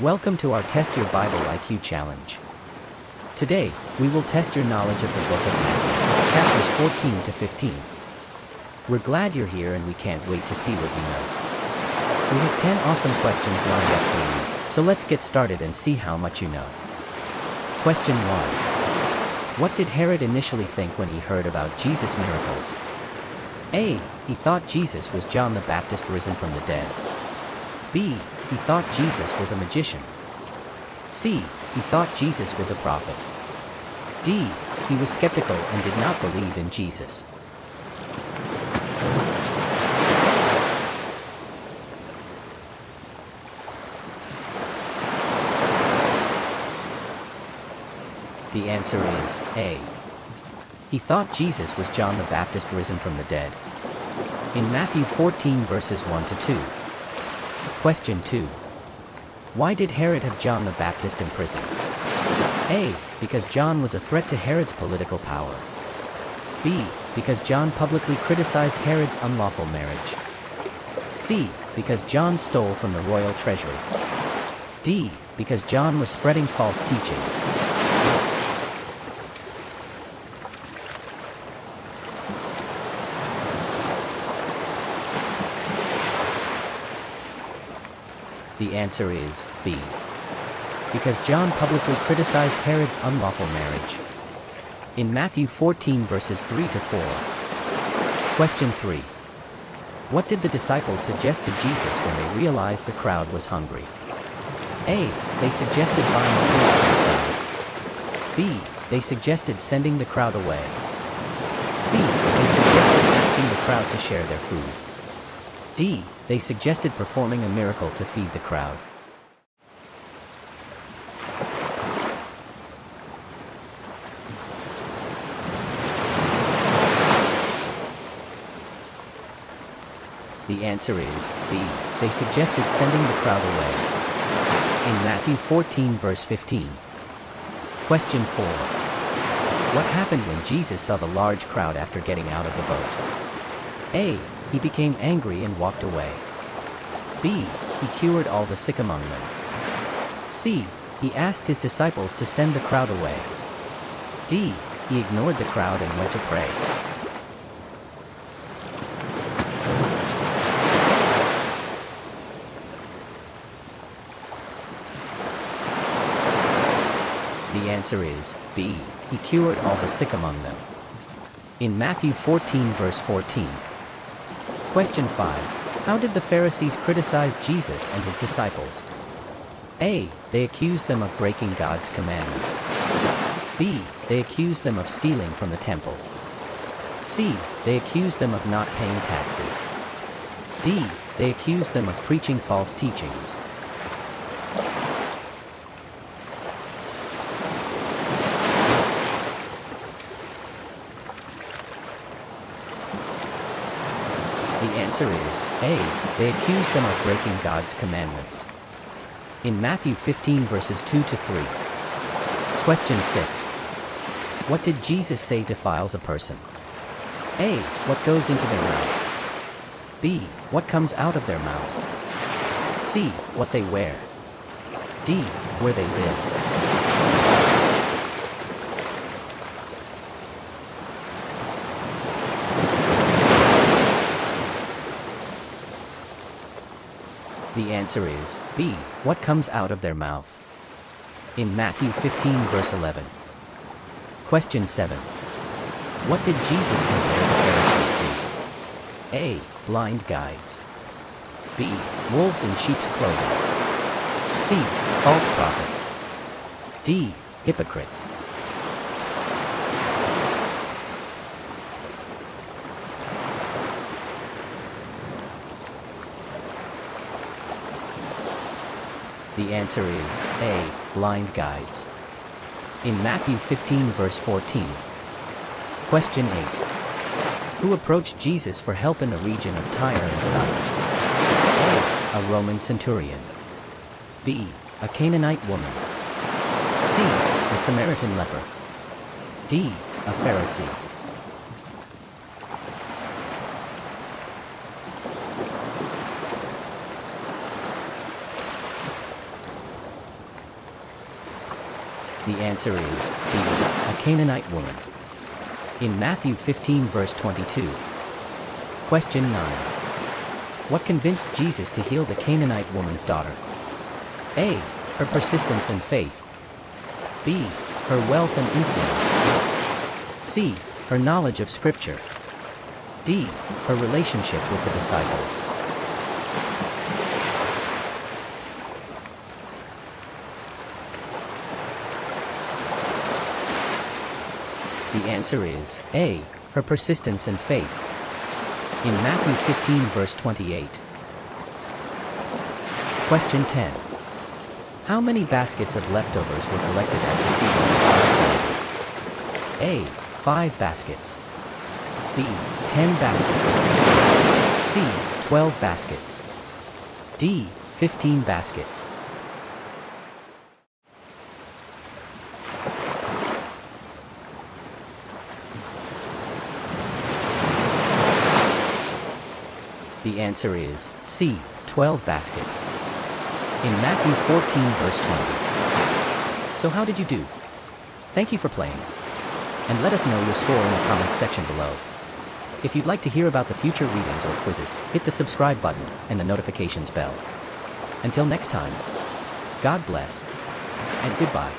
Welcome to our Test Your Bible IQ Challenge. Today, we will test your knowledge of the book of Matthew, chapters 14 to 15. We're glad you're here and we can't wait to see what you know. We have 10 awesome questions lined up for you, so let's get started and see how much you know. Question 1. What did Herod initially think when he heard about Jesus' miracles? A. He thought Jesus was John the Baptist risen from the dead. B. He thought Jesus was a magician. C. He thought Jesus was a prophet. D. He was skeptical and did not believe in Jesus. The answer is A. He thought Jesus was John the Baptist risen from the dead. In Matthew 14 verses 1 to 2. Question 2. Why did Herod have John the Baptist in prison? A. Because John was a threat to Herod's political power. B. Because John publicly criticized Herod's unlawful marriage. C. Because John stole from the royal treasury. D. Because John was spreading false teachings. The answer is B. Because John publicly criticized Herod's unlawful marriage. In Matthew 14 verses 3 to 4. Question 3. What did the disciples suggest to Jesus when they realized the crowd was hungry? A. They suggested buying food for the crowd. B. They suggested sending the crowd away. C. They suggested asking the crowd to share their food. D. They suggested performing a miracle to feed the crowd. The answer is B. They suggested sending the crowd away. In Matthew 14 verse 15. Question 4. What happened when Jesus saw the large crowd after getting out of the boat? A. He became angry and walked away. B. He cured all the sick among them. C. He asked his disciples to send the crowd away. D. He ignored the crowd and went to pray. The answer is B. He cured all the sick among them. In Matthew 14 verse 14. Question 5. How did the Pharisees criticize Jesus and his disciples? A. They accused them of breaking God's commandments. B. They accused them of stealing from the temple. C. They accused them of not paying taxes. D. They accused them of preaching false teachings. The answer is A. They accused them of breaking God's commandments. In Matthew 15 verses 2 to 3. Question 6. What did Jesus say defiles a person? A. What goes into their mouth. B. What comes out of their mouth. C. What they wear. D. Where they live. The answer is B. What comes out of their mouth. In Matthew 15 verse 11. Question 7. What did Jesus compare the Pharisees to? A. Blind guides. B. Wolves in sheep's clothing. C. False prophets. D. Hypocrites. The answer is A. Blind guides. In Matthew 15 verse 14. Question 8. Who approached Jesus for help in the region of Tyre and Sidon? A. A Roman centurion. B. A Canaanite woman. C. A Samaritan leper. D. A Pharisee. The answer is B, a Canaanite woman. In Matthew 15 verse 22. Question 9. What convinced Jesus to heal the Canaanite woman's daughter? A. Her persistence and faith. B. Her wealth and influence. C. Her knowledge of Scripture. D. Her relationship with the disciples. The answer is A. Her persistence and faith. In Matthew 15 verse 28. Question 10. How many baskets of leftovers were collected at the feeding? A. 5 baskets. B. 10 baskets. C. 12 baskets. D. 15 baskets. The answer is C. 12 baskets. In Matthew 14 verse 20. So how did you do? Thank you for playing. And let us know your score in the comments section below. If you'd like to hear about the future readings or quizzes, hit the subscribe button and the notifications bell. Until next time, God bless and goodbye.